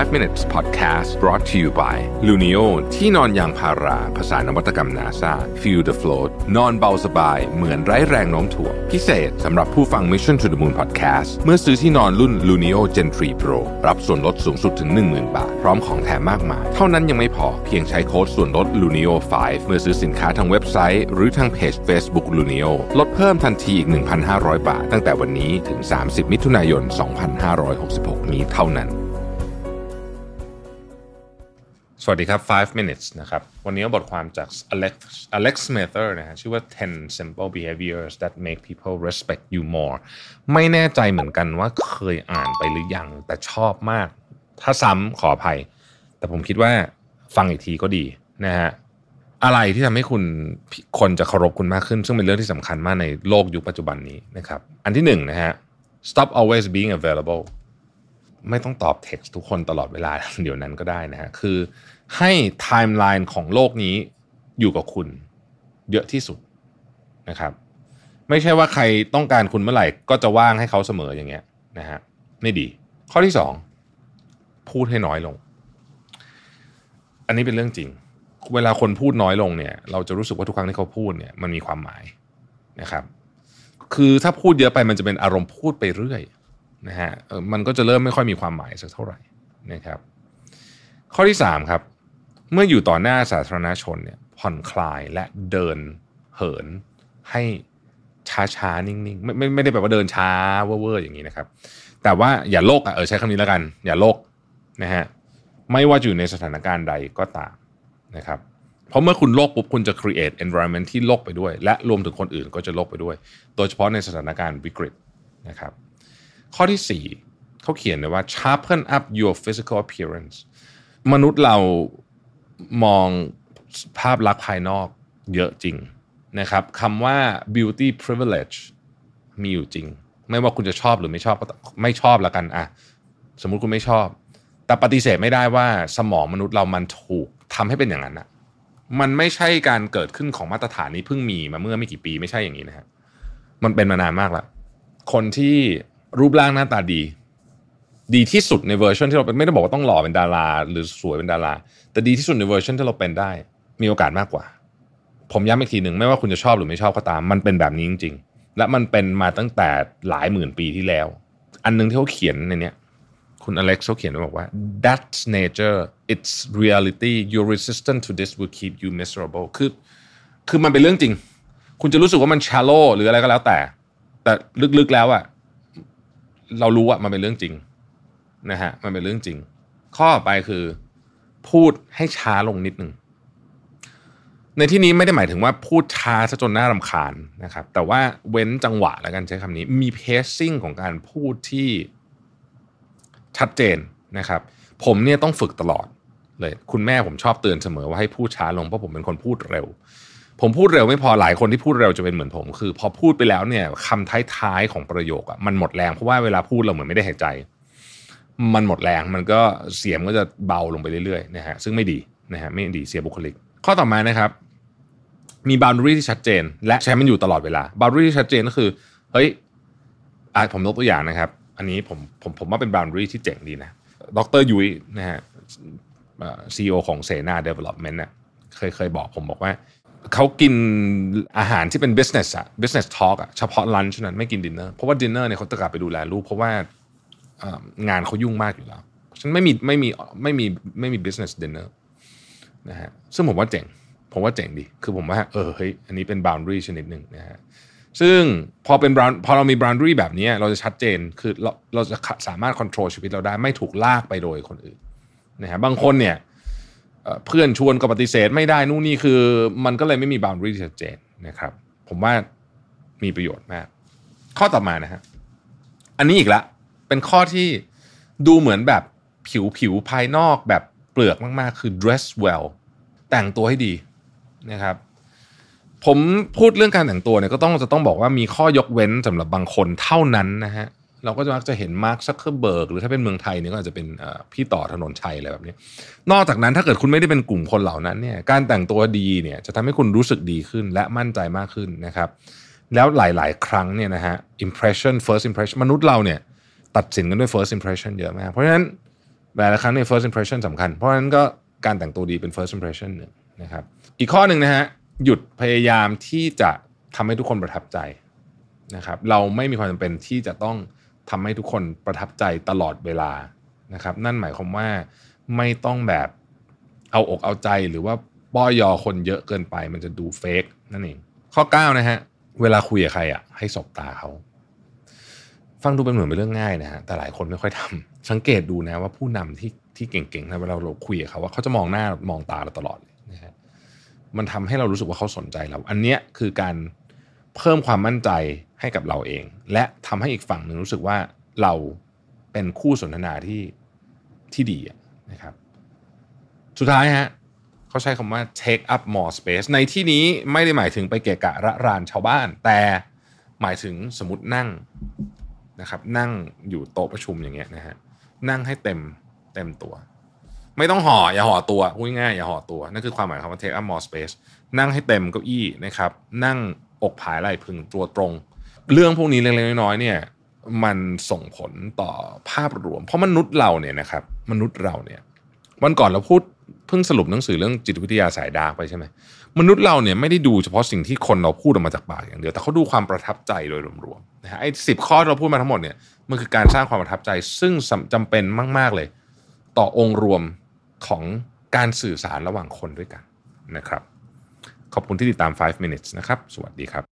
5 Minutes Podcast brought to you by Lunio ที่นอนยางพาราภาษานวัตกรรม NASA Feel the Float นอนเบาสบายเหมือนไร้แรงโน้มถ่วงพิเศษสำหรับผู้ฟัง Mission To The Moon Podcast เมื่อซื้อที่นอนรุ่น Lunio Gentry Pro รับส่วนลดสูงสุดถึง 10,000 บาทพร้อมของแถมมากมายเท่านั้นยังไม่พอเพียงใช้โค้ดส่วนลด Lunio 5 เมื่อซื้อสินค้าทางเว็บไซต์หรือทางเพจ Facebook Lunio ลดเพิ่มทันทีอีก 1,500 บาทตั้งแต่วันนี้ถึง 30 มิถุนายน 2566 นี้เท่านั้นสวัสดีครับ 5 minutes นะครับวันนี้บทความจาก Alex Smither นะฮะชื่อว่า 10 simple behaviors that make people respect you more ไม่แน่ใจเหมือนกันว่าเคยอ่านไปหรือยังแต่ชอบมากถ้าซ้ำขออภัยแต่ผมคิดว่าฟังอีกทีก็ดีนะฮะอะไรที่ทำให้คุณคนจะเคารพคุณมากขึ้นซึ่งเป็นเรื่องที่สำคัญมากในโลกยุคปัจจุบันนี้นะครับอันที่1 นะฮะ stop always being availableไม่ต้องตอบเท็กซ์ทุกคนตลอดเวลาเดี๋ยวนั้นก็ได้นะฮะคือให้ไทม์ไลน์ของโลกนี้อยู่กับคุณเยอะที่สุดนะครับไม่ใช่ว่าใครต้องการคุณเมื่อไหร่ก็จะว่างให้เขาเสมออย่างเงี้ยนะฮะไม่ดีข้อที่2พูดให้น้อยลงอันนี้เป็นเรื่องจริงเวลาคนพูดน้อยลงเนี่ยเราจะรู้สึกว่าทุกครั้งที่เขาพูดเนี่ยมันมีความหมายนะครับคือถ้าพูดเยอะไปมันจะเป็นอารมณ์พูดไปเรื่อยนะฮะมันก็จะเริ่มไม่ค่อยมีความหมายสักเท่าไหร่นะครับข้อที่3ครับเมื่ออยู่ต่อหน้าสาธารณชนเนี่ยผ่อนคลายและเดินเหินให้ช้าๆนิ่งๆไม่ได้แปลว่าเดินช้าเว่อๆอย่างนี้นะครับแต่ว่าอย่าโลกใช้คำนี้แล้วกันอย่าโลกนะฮะไม่ว่าอยู่ในสถานการณ์ใดก็ตามนะครับเพราะเมื่อคุณโลกปุ๊บคุณจะ create environment ที่โลกไปด้วยและรวมถึงคนอื่นก็จะโลกไปด้วยโดยเฉพาะในสถานการณ์วิกฤตนะครับข้อที่4เขาเขียนเลยว่า sharpen up your physical appearance มนุษย์เรามองภาพลักษณ์ภายนอกเยอะจริงนะครับคำว่า beauty privilege มีอยู่จริงไม่ว่าคุณจะชอบหรือไม่ชอบก็ไม่ชอบละกันอะสมมุติคุณไม่ชอบแต่ปฏิเสธไม่ได้ว่าสมองมนุษย์เรามันถูกทำให้เป็นอย่างนั้นอะมันไม่ใช่การเกิดขึ้นของมาตรฐานนี้เพิ่งมีมาเมื่อไม่กี่ปีไม่ใช่อย่างนี้นะฮะมันเป็นมานานมากแล้วคนที่รูปร่างหน้าตาดีที่สุดในเวอร์ชันที่เราเป็นไม่ได้บอกว่าต้องหล่อเป็นดาราหรือสวยเป็นดาราแต่ดีที่สุดในเวอร์ชันที่เราเป็นได้มีโอกาสมากกว่าผมย้ำอีกทีหนึ่งไม่ว่าคุณจะชอบหรือไม่ชอบก็ตามมันเป็นแบบนี้จริงๆและมันเป็นมาตั้งแต่หลายหมื่นปีที่แล้วอันนึงที่เขาเขียนในเนี้ยคุณอเล็กซ์เขาเขียนบอกว่า that's nature it's reality your resistance to this will keep you miserable คือมันเป็นเรื่องจริงคุณจะรู้สึกว่ามัน shallow หรืออะไรก็แล้วแต่ลึกๆแล้วอะเรารู้ว่ามันเป็นเรื่องจริงนะฮะมันเป็นเรื่องจริงข้อไปคือพูดให้ช้าลงนิดนึงในที่นี้ไม่ได้หมายถึงว่าพูดช้าซะจนน่ารำคาญนะครับแต่ว่าเว้นจังหวะแล้วกันใช้คำนี้มี pacing ของการพูดที่ชัดเจนนะครับผมเนี่ยต้องฝึกตลอดเลยคุณแม่ผมชอบเตือนเสมอว่าให้พูดช้าลงเพราะผมเป็นคนพูดเร็วผมพูดเร็วไม่พอหลายคนที่พูดเร็วจะเป็นเหมือนผมคือพอพูดไปแล้วเนี่ยคำท้ายๆของประโยคอ่ะมันหมดแรงเพราะว่าเวลาพูดเราเหมือนไม่ได้หายใจมันหมดแรงมันก็เสียงก็จะเบาลงไปเรื่อยๆนะฮะซึ่งไม่ดีนะฮะไม่ดีเสียบุคลิกข้อต่อมานะครับมี boundary ที่ชัดเจนและใช้มันอยู่ตลอดเวลา boundary ที่ชัดเจนก็คือเฮ้ยผมยกตัวอย่างนะครับอันนี้ผมว่าเป็น boundary ที่เจ๋งดีนะดร.ยุ้ยนะฮะCEO ของเสนา Development น่ะเคยบอกผมบอกว่าเขากินอาหารที่เป็น business อะ business talk อะเฉพาะ lunch นั้นไม่กิน dinner เพราะว่า dinner เนี่ยเขาจะกลับไปดูแลลูกเพราะว่างานเขายุ่งมากอยู่แล้วฉันไม่มี business dinner นะฮะซึ่งผมว่าเจ๋งดีคือผมว่าเฮ้ยอันนี้เป็น boundary ชนิดหนึ่งนะฮะซึ่งพอเรามี boundary แบบนี้เราจะชัดเจนคือเราจะสามารถ control ชีวิตเราได้ไม่ถูกลากไปโดยคนอื่นนะฮะบางคนเนี่ยเพื่อนชวนก็ปฏิเสธไม่ได้นู่นนี่คือมันก็เลยไม่มี boundary ที่ชัดเจนนะครับผมว่ามีประโยชน์มากข้อต่อมานะฮะอันนี้อีกละเป็นข้อที่ดูเหมือนแบบผิวภายนอกแบบเปลือกมากๆคือ dress well แต่งตัวให้ดีนะครับผมพูดเรื่องการแต่งตัวเนี่ยก็จะต้องบอกว่ามีข้อยกเว้นสำหรับบางคนเท่านั้นนะฮะเราก็จะมักจะเห็นมาร์คซักเคอร์เบิร์กหรือถ้าเป็นเมืองไทยเนี่ยก็อาจจะเป็นพี่ต่อถนนชัยอะไรแบบนี้นอกจากนั้นถ้าเกิดคุณไม่ได้เป็นกลุ่มคนเหล่านั้นเนี่ยการแต่งตัวดีเนี่ยจะทำให้คุณรู้สึกดีขึ้นและมั่นใจมากขึ้นนะครับแล้วหลายๆครั้งเนี่ยนะฮะ first impression มนุษย์เราเนี่ยตัดสินกันด้วย first impression เยอะมากเพราะฉะนั้น หลายครั้งใน first impression สำคัญเพราะฉะนั้นก็การแต่งตัวดีเป็น first impression นะครับอีกข้อหนึ่งนะฮะหยุดพยายามที่จะทำให้ทุกคนประทับใจนะครับเราไม่มีความจำเป็นที่จะต้องทำให้ทุกคนประทับใจตลอดเวลานะครับนั่นหมายความว่าไม่ต้องแบบเอาอกเอาใจหรือว่าป้อยอคนเยอะเกินไปมันจะดูเฟกนั่นเองข้อ9นะฮะเวลาคุยกับใครอ่ะให้สบตาเขาฟังดูเป็นเหมือนเป็นเรื่องง่ายนะฮะแต่หลายคนไม่ค่อยทำสังเกตดูนะว่าผู้นำที่เก่งๆนะเวลาเราคุยกับเขาว่าเขาจะมองหน้ามองตาเราตลอดนะฮะมันทำให้เรารู้สึกว่าเขาสนใจเราอันเนี้ยคือการเพิ่มความมั่นใจให้กับเราเองและทำให้อีกฝั่งหนึ่งรู้สึกว่าเราเป็นคู่สนทนาที่ดีนะครับสุดท้ายฮะเขาใช้คำว่า take up more space ในที่นี้ไม่ได้หมายถึงไปเกะกะระรานชาวบ้านแต่หมายถึงสมมตินั่งนะครับนั่งอยู่โต๊ะประชุมอย่างเงี้ยนะฮะนั่งให้เต็มตัวไม่ต้องห่ออย่าห่อตัวพูดง่ายอย่าห่อตัวนั่นคือความหมายของคำว่า take up more space นั่งให้เต็มเก้าอี้นะครับนั่งอกผายไหล่พึงตัวตรงเรื่องพวกนี้เล็กๆน้อยๆเนี่ยมันส่งผลต่อภาพรวมเพราะมนุษย์เราเนี่ยนะครับมนุษย์เราเนี่ยวันก่อนเราพูดเพิ่งสรุปหนังสือเรื่องจิตวิทยาสายดาร์กไปใช่ไหมมนุษย์เราเนี่ยไม่ได้ดูเฉพาะสิ่งที่คนเราพูดออกมาจากปากอย่างเดียวแต่เขาดูความประทับใจโดยรวมๆนะฮะไอ้10ข้อเราพูดมาทั้งหมดเนี่ยมันคือการสร้างความประทับใจซึ่งจำเป็นมากๆเลยต่อองค์รวมของการสื่อสารระหว่างคนด้วยกันนะครับขอบคุณที่ติดตาม 5 minutes นะครับสวัสดีครับ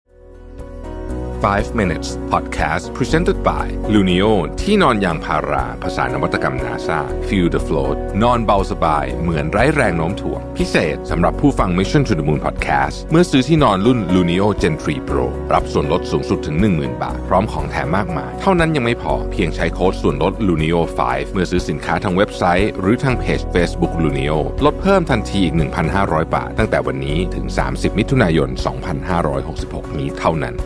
5 minutes podcast presented by Lunio ที่นอนยางพาราภาษานวัตกรรม NASA Feel the Float นอนเบาสบายเหมือนไร้แรงโน้มถ่วงพิเศษสำหรับผู้ฟัง Mission To The Moon podcast เมื่อซื้อที่นอนรุ่น Lunio Gentry Pro รับส่วนลดสูงสุดถึง 10,000 บาทพร้อมของแถมมากมายเท่านั้นยังไม่พอเพียงใช้โค้ดส่วนลด Lunio 5 เมื่อซื้อสินค้าทางเว็บไซต์หรือทางเพจ Facebook Lunio ลดเพิ่มทันทีอีก 1,500 บาทตั้งแต่วันนี้ถึง 30 มิถุนายน 2566 นี้เท่านั้น